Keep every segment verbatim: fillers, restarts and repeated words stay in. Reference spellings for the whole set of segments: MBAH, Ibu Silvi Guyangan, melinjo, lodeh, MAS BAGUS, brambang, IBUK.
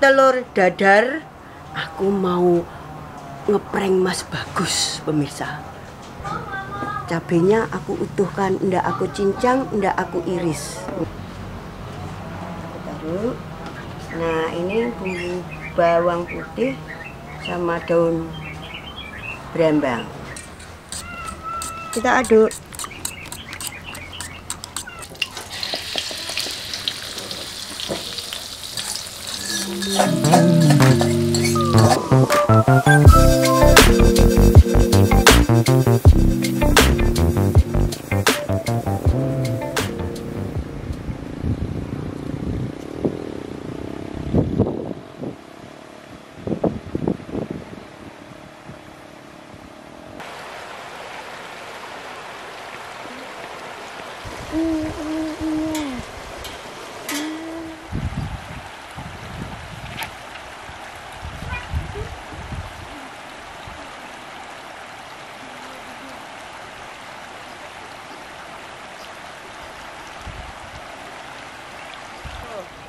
telur dadar. Aku mau ngeprank Mas Bagus, pemirsa. Cabenya aku utuhkan, ndak aku cincang, ndak aku iris. Aku taruh. Nah, ini bumbu bawang putih sama daun brambang. Kita aduk.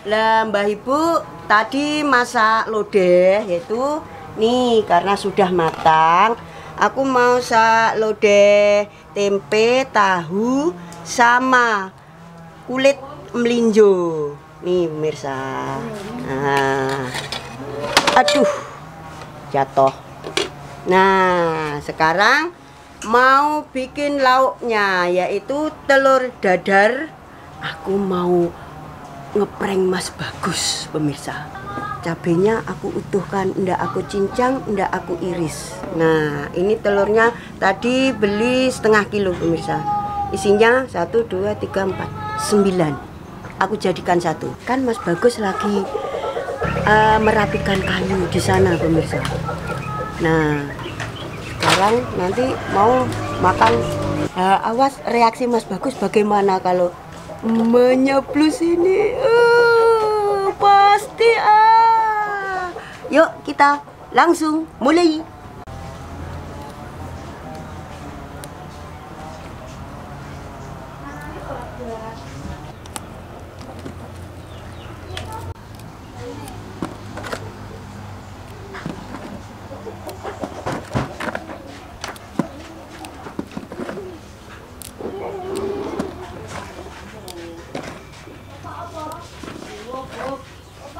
Lah Mbah Ibu tadi masak lodeh, yaitu nih karena sudah matang. Aku mau masak lodeh tempe, tahu sama kulit melinjo. Nih pemirsa. Nah. Aduh. Jatuh. Nah, sekarang mau bikin lauknya, yaitu telur dadar. Aku mau ngeprank Mas Bagus, pemirsa. Cabenya aku utuhkan, ndak aku cincang, ndak aku iris. Nah, ini telurnya tadi beli setengah kilo, pemirsa. Isinya satu, dua, tiga, empat, sembilan. Aku jadikan satu. Kan Mas Bagus lagi uh, merapikan kayu di sana, pemirsa. Nah, sekarang nanti mau makan. Uh, awas reaksi Mas Bagus bagaimana kalau menyeplus ini, uh, pasti ah. Yuk kita langsung mulai.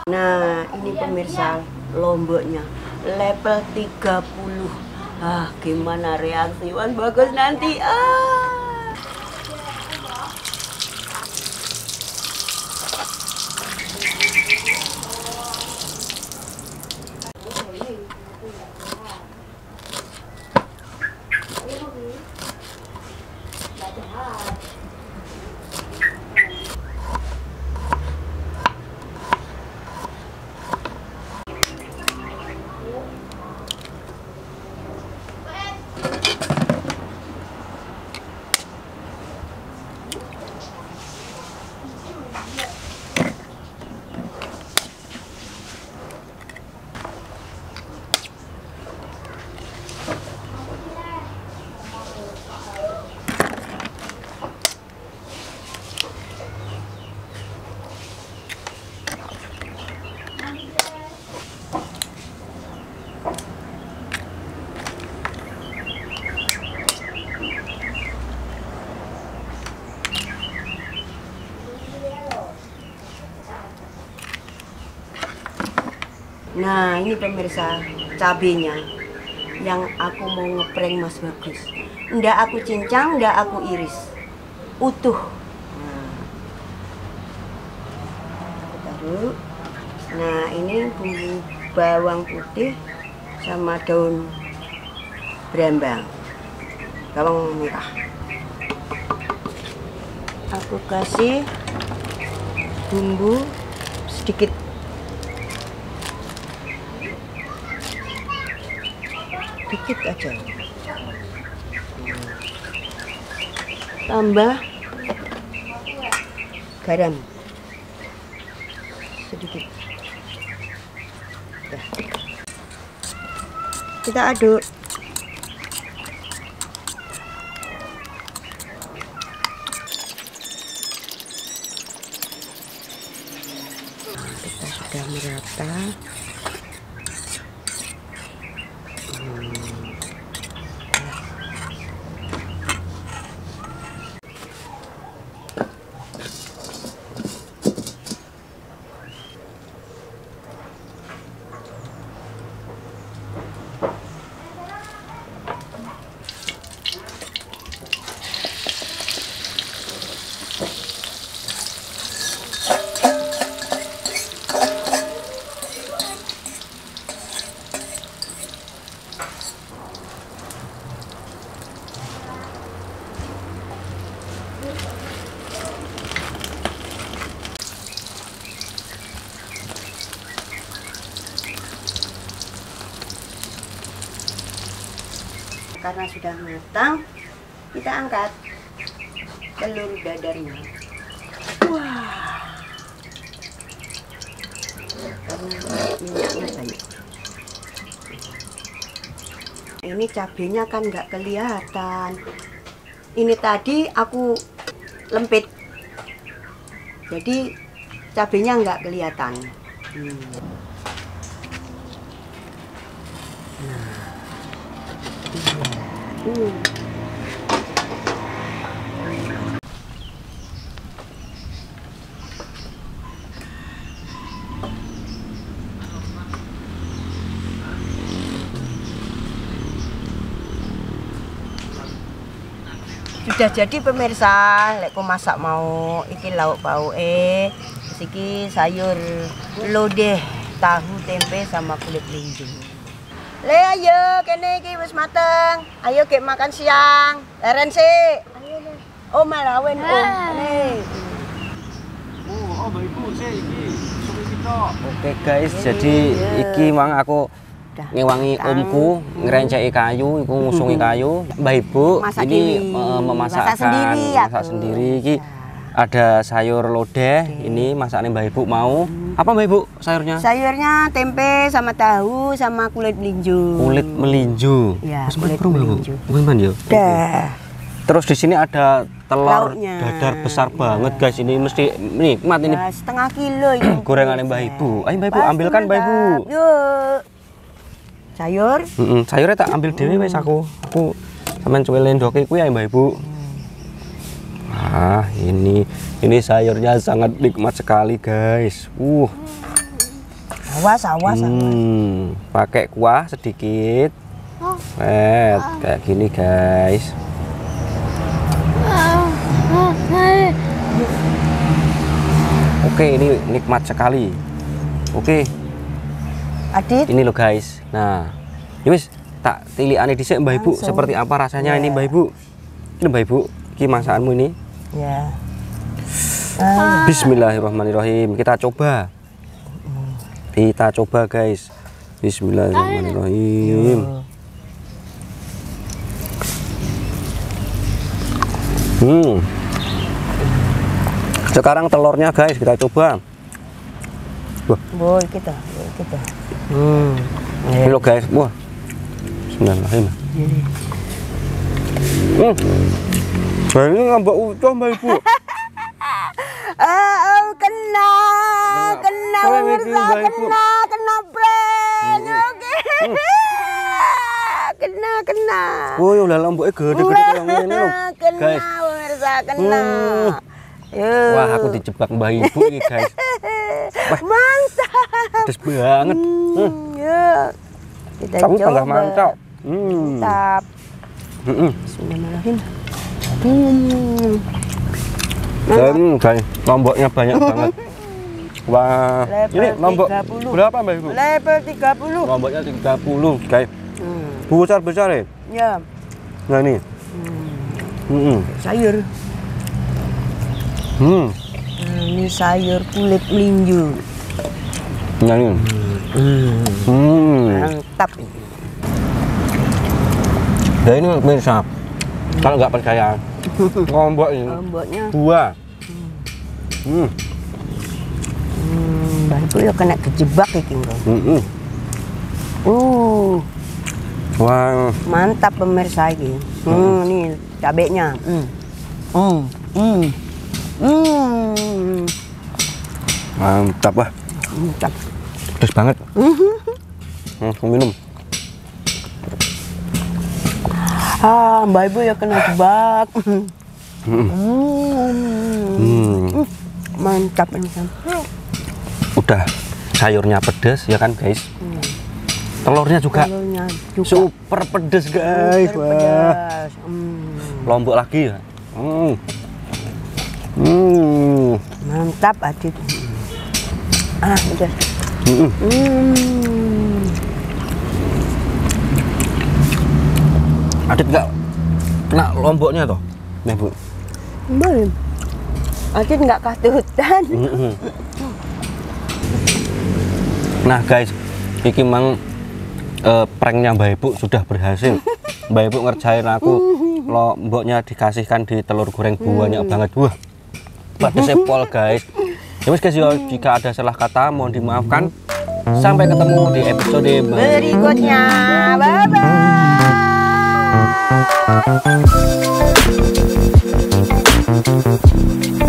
Nah, ini pemirsa lomboknya level tiga puluh. Ah, gimana reaksi Mas Bagus nanti? Ah. Nah, ini pemirsa cabenya yang aku mau ngeprank Mas Bagus. Ndak aku cincang, ndak aku iris. Utuh. Nah, aku taruh. Nah, ini bumbu bawang putih sama daun brambang. Bawang merah. Aku kasih bumbu sedikit. Dikit aja, tambah garam sedikit. Udah. Kita aduk. Kita sudah merata. kita karena sudah matang, kita angkat telur dadarnya. Wah, karena minyaknya banyak. Ini cabenya kan nggak kelihatan. Ini tadi aku lempit, jadi cabenya nggak kelihatan. Hmm. Hmm. Sudah jadi pemirsa, lekku masak mau iki lauk pauke, iki sayur lodeh, tahu tempe sama kulit linjung. Le ayo kene iki wis mateng. Ayo gek makan siang. Leren sik. Ayo le. Oh malawen om. Nih. Oh, oh ibu sik iki. Oke guys, e, jadi e. iki mang aku ngewangi omku ngerenceki kayu, iku ngusungi kayu. Mbah Ibu masak ini memasakkan masak sendiri, masak sendiri iki. Ada sayur lodeh, oke. Ini masaknya Mbak Ibu mau. Apa Mbak Ibu sayurnya? Sayurnya tempe sama tahu sama kulit melinju. Kulit melinju. Ya, mas kulit melinju. Bukan ya? Terus di sini ada telur lauknya. Dadar besar ya. Banget guys, ini mesti nikmat ini. Ya, setengah kilo ini. Gorengannya Mbak Ibu. Ayo Mbak Ibu ambilkan Mbak Ibu. Yuk. Sayur? Mm-mm. Sayurnya tak ambil dhewe wis aku. Aku sampean cuwelen ndoke kuwi ya Mbak Ibu. Ah, ini ini sayurnya sangat nikmat sekali, guys. Uh. Awas, awas. Hmm, pakai kuah sedikit. Eh, kayak gini, guys. Oke, ini nikmat sekali. Oke. Adit. Ini loh, guys. Nah, wis tak tilikane dhisik Mbak Ibu seperti apa rasanya yeah. Ini Mbak Ibu. Ini Mbak Ibu, iki masakanmu ini. Ya. Ah. Bismillahirrahmanirrahim. Kita coba. Kita coba, guys. Bismillahirrahmanirrahim. Hmm. Sekarang telurnya, guys, kita coba. Wah. Boy, kita, boy, kita. Hmm. Halo, guys. Wah. Bismillahirrahmanirrahim. Hmm. Ini ngambak utuh Mbak Ibu. Oh, kena, kena, kena, kena, kena, brand, oke, kena, kena. Oh, ya udah lambuknya gede-gede yang ini loh, guys. Kena, kena. Wah, aku dijebak Mbak Ibu ini, guys. Mantap. Pedes banget. Yuk, kita coba. Kamu tambah mantap. Mantap. Bismillahirrahmanirrahim. Hmm. Dan guys, lomboknya banyak banget. Wah, level ini lombok tiga puluh. Berapa Mbak Ibu? Level tiga puluh. Lomboknya tiga puluh, guys. Hmm. Besar-besar ya? Ya. Nah, ini. Hmm. Hmm. Sayur. Hmm. Nah, ini sayur kulit melinju. Nah, ini. Hmm. Hmm. Mantap. Nah, ini pemirsa. Kalau nggak percaya, lombok ini. Lomboknya. Dua. Hmm. Hmm, Mbak Ibu ya kena kejebak ya, King. Hmm. Uh. Wah. Mantap pemirsa ini. Hmm, hmm. Nih cabenya. Hmm. Hmm. Hmm. Hmm. Mantap lah. Mantap. pedas banget. Langsung minum. Ah, Mbak Ibu ya kena jebak. Hmm. Mantap ini kan. Udah sayurnya pedas ya kan guys. Hmm. Telurnya juga, telurnya juga super pedas guys. Super pedas. Hmm. Lombok lagi ya. Hmm. Hmm. Mantap Adit. Ah udah. Hmm. Hmm. Adit nggak kena lomboknya toh, Mbak Bu? Belum. Adit nggak katutan. Hmm. Nah guys, iki mang eh, pranknya Mbak Ibu sudah berhasil. Mbak Ibu ngerjain aku lomboknya dikasihkan di telur goreng banyak hmm. banget. Wah, pedasnya pol guys. Ya mas guys, yo, jika ada salah kata mohon dimaafkan. Sampai ketemu di episode berikutnya. Bye bye.